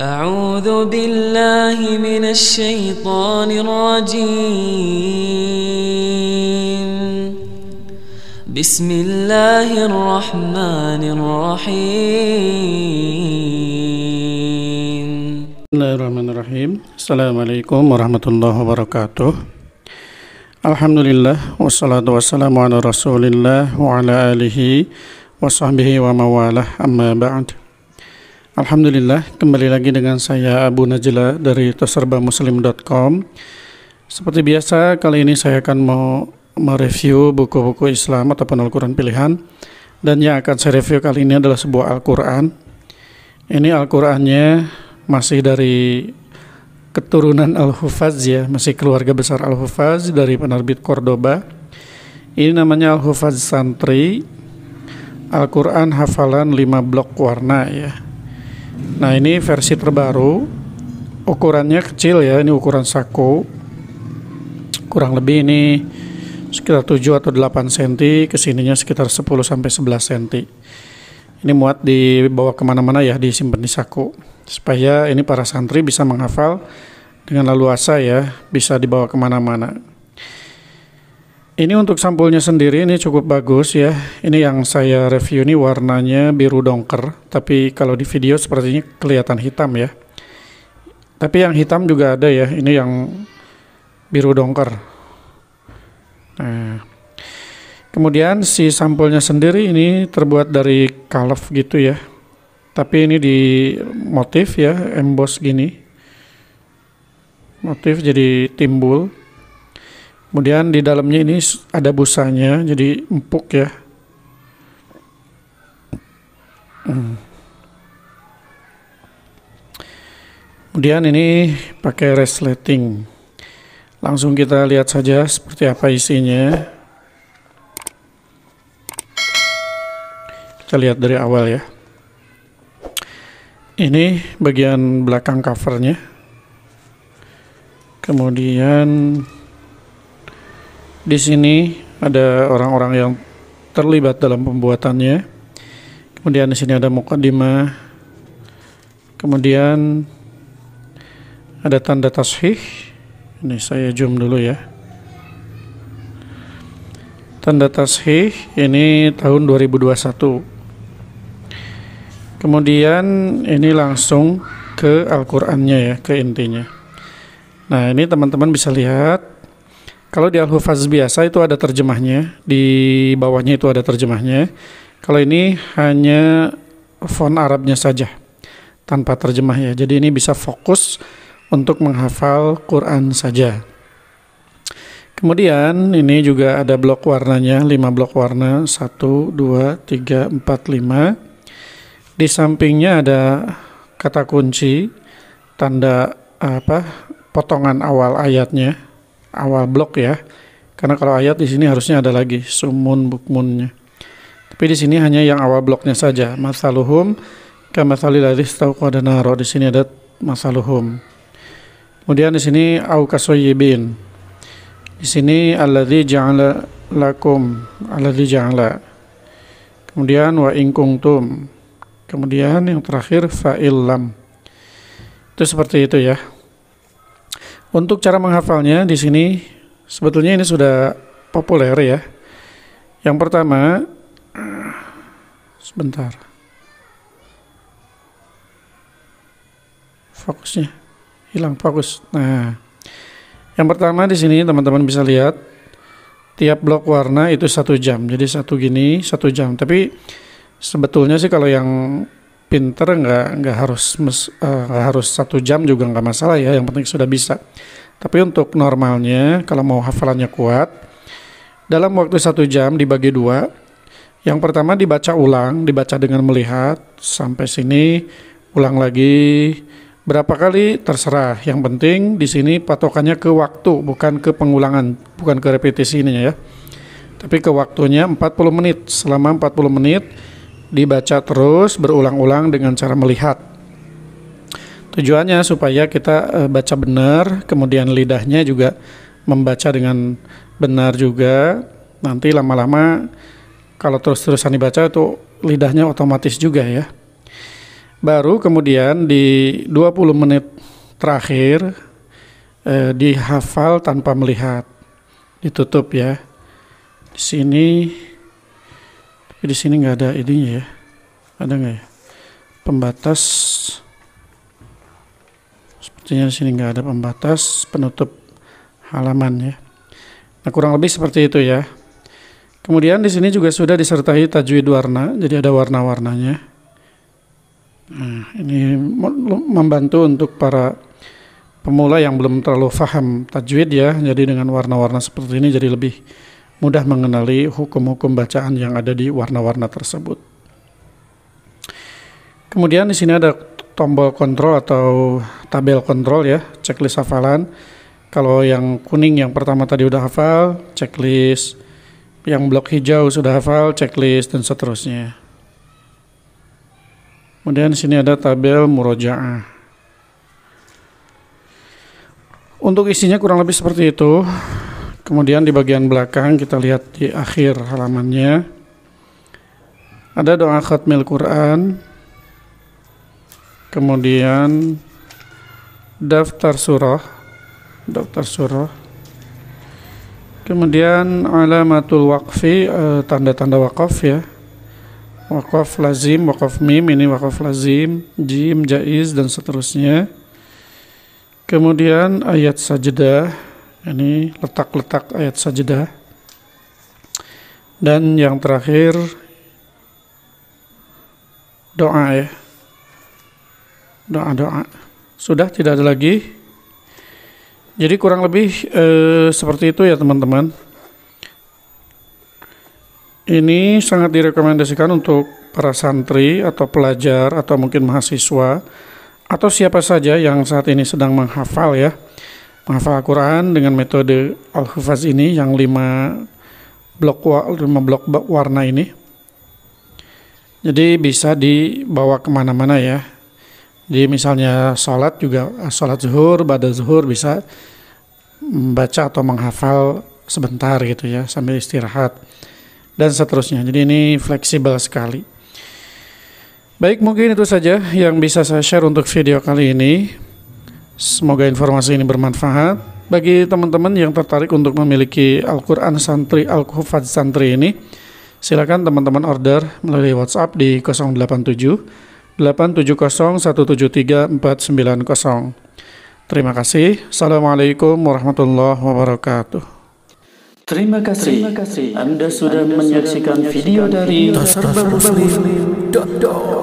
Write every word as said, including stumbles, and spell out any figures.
A'udzu billahi minasy syaithanir rajim. Bismillahirrahmanirrahim. Bismillahirrahmanirrahim. Assalamualaikum warahmatullahi wabarakatuh. Alhamdulillah wassalatu wassalamu ala Rasulillah wa ala alihi wa sahbihi wa mawalah, amma ba'd. Alhamdulillah, kembali lagi dengan saya Abu Najla dari toserba muslim dot com. Seperti biasa, kali ini saya akan mau mereview buku-buku Islam ataupun Al-Qur'an pilihan. Dan yang akan saya review kali ini adalah sebuah Al-Qur'an. Ini Al-Qur'annya masih dari keturunan Al-Hufaz ya, masih keluarga besar Al-Hufaz dari penerbit Cordoba. Ini namanya Al-Hufaz Santri, Al-Qur'an hafalan lima blok warna ya. Nah, ini versi terbaru, ukurannya kecil ya, ini ukuran saku, kurang lebih ini sekitar tujuh atau delapan senti, kesininya sekitar sepuluh sampai sebelas senti. Ini muat dibawa kemana-mana ya, disimpan di saku, supaya ini para santri bisa menghafal dengan leluasa ya, bisa dibawa kemana-mana. Ini untuk sampulnya sendiri ini cukup bagus ya. Ini yang saya review ini warnanya biru dongker, tapi kalau di video sepertinya kelihatan hitam ya. Tapi yang hitam juga ada ya, ini yang biru dongker. Nah, kemudian si sampulnya sendiri ini terbuat dari kalaf gitu ya. Tapi ini di motif ya, emboss gini. Motif jadi timbul. Kemudian di dalamnya ini ada busanya, jadi empuk ya. Hmm. Kemudian ini pakai resleting. Langsung kita lihat saja seperti apa isinya. Kita lihat dari awal ya. Ini bagian belakang covernya. Kemudian di sini ada orang-orang yang terlibat dalam pembuatannya. Kemudian di sini ada muqaddimah. Kemudian ada tanda tashih. Ini saya zoom dulu ya. Tanda tashih ini tahun dua ribu dua puluh satu. Kemudian ini langsung ke Al-Qur'annya ya, ke intinya. Nah, ini teman-teman bisa lihat. Kalau di Al-Hufaz biasa itu ada terjemahnya, di bawahnya itu ada terjemahnya. Kalau ini hanya font Arabnya saja, tanpa terjemah ya. Jadi ini bisa fokus untuk menghafal Quran saja. Kemudian ini juga ada blok warnanya, lima blok warna, satu, dua, tiga, empat, lima. Di sampingnya ada kata kunci, tanda apa potongan awal ayatnya. Awal blok ya, karena kalau ayat di sini harusnya ada lagi sumun bukmunnya, tapi di sini hanya yang awal bloknya saja. Masaluhum kamatsalil ladzis tauqada naro, di sini ada masaluhum. Kemudian di sini au kasoyibin, di sini alladzi ja'ala lakum, alladzi ja'ala, kemudian wa in kuntum, kemudian yang terakhir fa'ilam. Itu seperti itu ya. Untuk cara menghafalnya di sini sebetulnya ini sudah populer ya. Yang pertama, sebentar, fokusnya hilang fokus. Nah, yang pertama di sini teman-teman bisa lihat tiap blok warna itu satu jam. Jadi satu gini satu jam. Tapi sebetulnya sih kalau yang pinter nggak nggak harus mes, uh, nggak harus satu jam juga nggak masalah ya, yang penting sudah bisa. Tapi untuk normalnya kalau mau hafalannya kuat, dalam waktu satu jam dibagi dua. Yang pertama dibaca ulang, dibaca dengan melihat sampai sini, ulang lagi berapa kali terserah. Yang penting di sini patokannya ke waktu, bukan ke pengulangan, bukan ke repetisi ini ya. Tapi ke waktunya empat puluh menit, selama empat puluh menit. Dibaca terus berulang-ulang dengan cara melihat. Tujuannya supaya kita e, baca benar, kemudian lidahnya juga membaca dengan benar juga. Nanti lama-lama kalau terus-terusan dibaca itu lidahnya otomatis juga ya. Baru kemudian di dua puluh menit terakhir eh, dihafal tanpa melihat. Ditutup ya. Di sini, tapi di sini nggak ada ininya ya. Ada nggak ya? Pembatas. Sepertinya di sini nggak ada pembatas penutup halaman ya. Nah, kurang lebih seperti itu ya. Kemudian di sini juga sudah disertai tajwid warna, jadi ada warna-warnanya. Nah, ini membantu untuk para pemula yang belum terlalu paham tajwid ya. Jadi dengan warna-warna seperti ini jadi lebih mudah mengenali hukum-hukum bacaan yang ada di warna-warna tersebut. Kemudian di sini ada tombol kontrol atau tabel kontrol ya, checklist hafalan. Kalau yang kuning yang pertama tadi udah hafal, checklist. Yang blok hijau sudah hafal, checklist, dan seterusnya. Kemudian di sini ada tabel murojaah. Untuk isinya kurang lebih seperti itu. Kemudian di bagian belakang kita lihat di akhir halamannya. Ada doa khatmil Quran. Kemudian daftar surah, daftar surah. Kemudian alamatul waqfi, tanda-tanda wakaf ya. Wakaf lazim, wakaf mim, ini wakaf lazim, jim, jaiz, dan seterusnya. Kemudian ayat sajdah, ini letak-letak ayat sajdah. Dan yang terakhir doa ya, doa-doa. Sudah tidak ada lagi. Jadi kurang lebih eh, seperti itu ya teman-teman. Ini sangat direkomendasikan untuk para santri atau pelajar atau mungkin mahasiswa atau siapa saja yang saat ini sedang menghafal ya, menghafal Al-Qur'an dengan metode Al-Hufaz ini yang lima blok lima blok warna ini. Jadi bisa dibawa kemana-mana ya. Jadi misalnya sholat juga, sholat zuhur, ba'da zuhur bisa membaca atau menghafal sebentar gitu ya sambil istirahat dan seterusnya. Jadi ini fleksibel sekali. Baik, mungkin itu saja yang bisa saya share untuk video kali ini. Semoga informasi ini bermanfaat bagi teman-teman yang tertarik untuk memiliki Al-Qur'an Santri, Al-Hufaz Santri ini. Silakan teman-teman order melalui WhatsApp di nol delapan tujuh delapan tujuh nol satu tujuh tiga empat sembilan nol. Terima kasih. Assalamualaikum warahmatullahi wabarakatuh. Terima kasih. Terima kasih. Anda sudah Anda menyaksikan sudah video dari toserba muslim dot com.